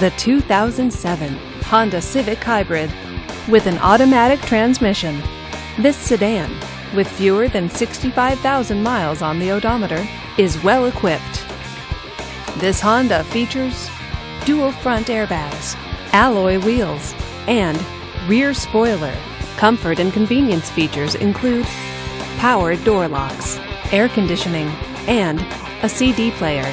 The 2007 Honda Civic Hybrid. With an automatic transmission, this sedan, with fewer than 65,000 miles on the odometer, is well equipped. This Honda features dual front airbags, alloy wheels, and rear spoiler. Comfort and convenience features include power door locks, air conditioning, and a CD player.